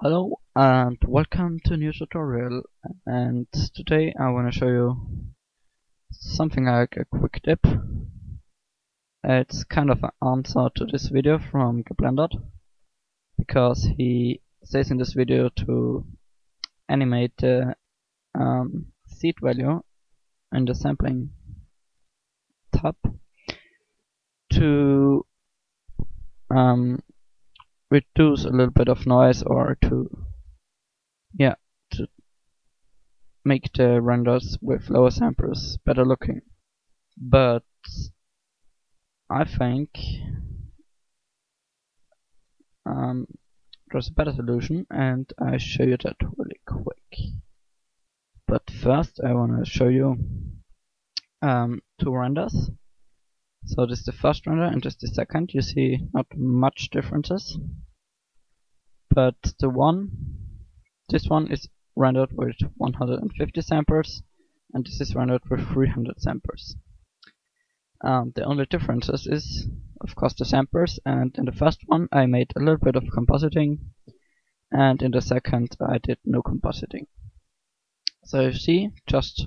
Hello and welcome to a new tutorial, and today I want to show you something like a quick tip. It's kind of an answer to this video from GoBlender, because he says in this video to animate the seed value in the sampling tab to reduce a little bit of noise, or to make the renders with lower samples better looking. But I think there's a better solution, and I show you that really quick. But first I want to show you two renders. So this is the first render and this is the second. You see not much differences, but this one is rendered with 150 samples and this is rendered with 300 samples. The only differences is of course the samples, and in the first one I made a little bit of compositing and in the second I did no compositing. So you see just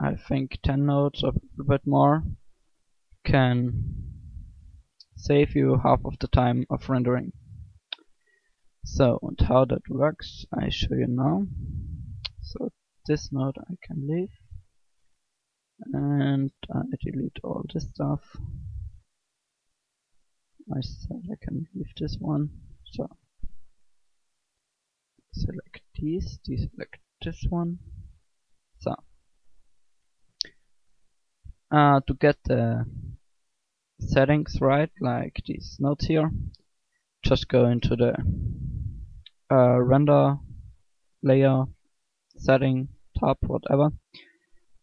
I think 10 nodes or a bit more can save you half of the time of rendering. So, and how that works I show you now. So this node I can leave and I delete all this stuff. I said I can leave this one, so select these, deselect this one. So to get the settings right, like these nodes here, just go into the render layer setting tab, whatever,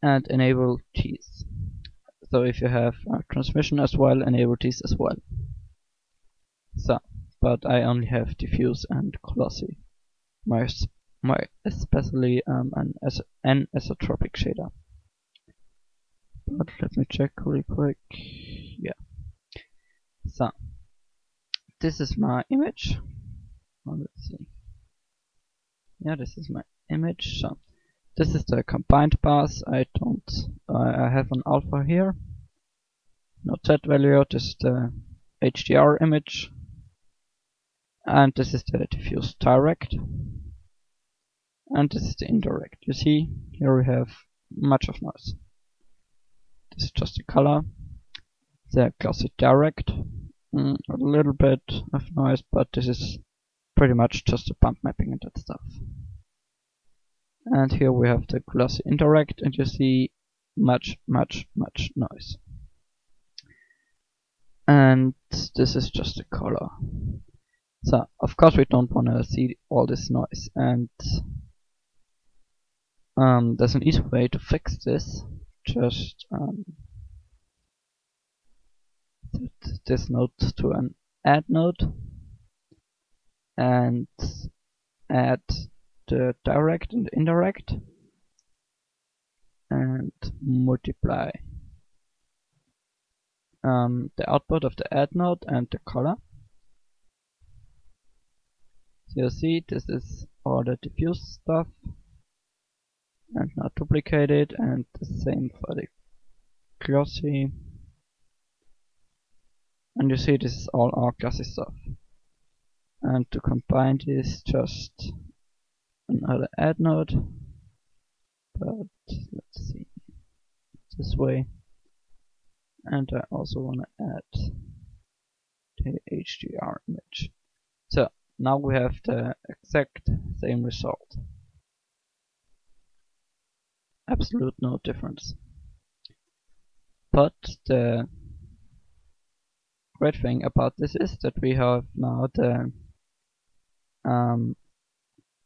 and enable these. So if you have transmission as well, enable these as well. So, but I only have diffuse and glossy, my especially an anisotropic shader. But let me check really quick. Yeah. So this is my image. Oh, let's see. Yeah, this is my image. So this is the combined bars. I have an alpha here. Not that value. This is the HDR image. And this is the diffuse direct. And this is the indirect. You see, here we have much of noise. This is just the color, the glossy direct, a little bit of noise, but this is pretty much just the bump mapping and that stuff. And here we have the glossy indirect, and you see much noise. And this is just the color. So of course we don't want to see all this noise, and there's an easy way to fix this. Just set this node to an add node and add the direct and the indirect and multiply the output of the add node and the color. So you see this is all the diffuse stuff, and not duplicate it, and the same for the glossy. And you see this is all our glossy stuff. And to combine this, just another add node, but let's see, this way. And I also want to add the HDR image. So now we have the exact same result. Absolute no difference. But the great thing about this is that we have now the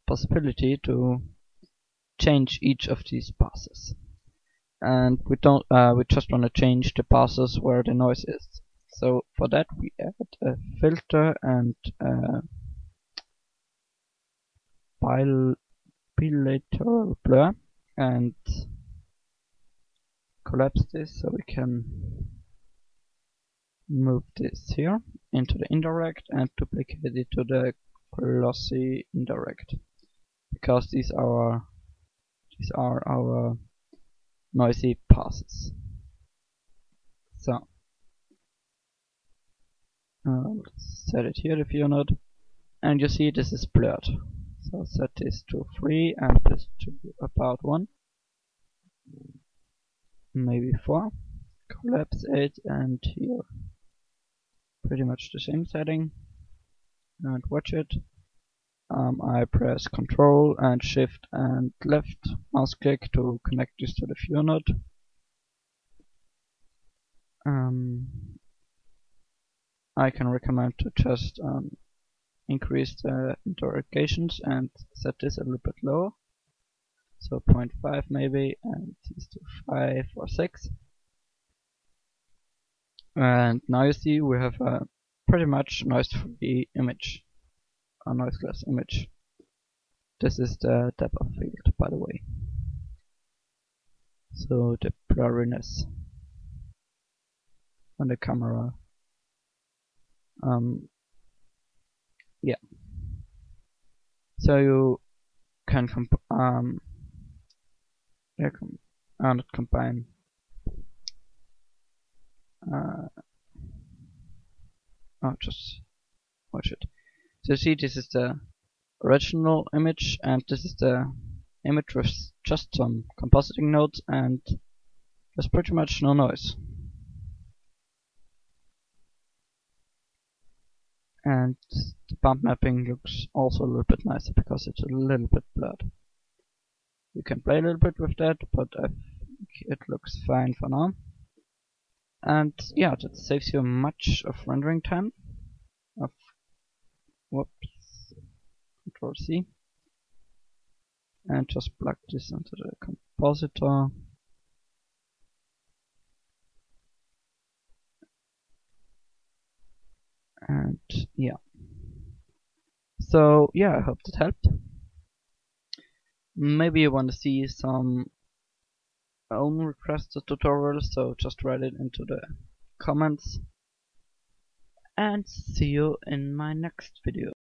possibility to change each of these passes, and we just want to change the passes where the noise is. So for that we add a filter and bilateral blur, and collapse this so we can move this here into the indirect and duplicate it to the glossy indirect, because these are our noisy passes. So let's set it here, the view node, and you see this is blurred. So set this to 3 and this to about 1, maybe 4. Collapse it, and here pretty much the same setting. And watch it. I press Ctrl and Shift and left mouse click to connect this to the view node. I can recommend to just increase the interrogations and set this a little bit lower, so 0.5 maybe, and these to 5 or 6. And now you see we have a pretty much noise-free image, a noiseless image. This is the depth of field, by the way, so the blurriness on the camera. Yeah, so you can just watch it. So see, this is the original image, and this is the image with just some compositing nodes, and there's pretty much no noise. And the bump mapping looks also a little bit nicer because it's a little bit blurred. You can play a little bit with that, but I think it looks fine for now. And yeah, that saves you much of rendering time. Whoops, Control C. And just plug this into the compositor. And yeah, so yeah, I hope that helped. Maybe you want to see some own requested tutorials, so just write it into the comments, and see you in my next video.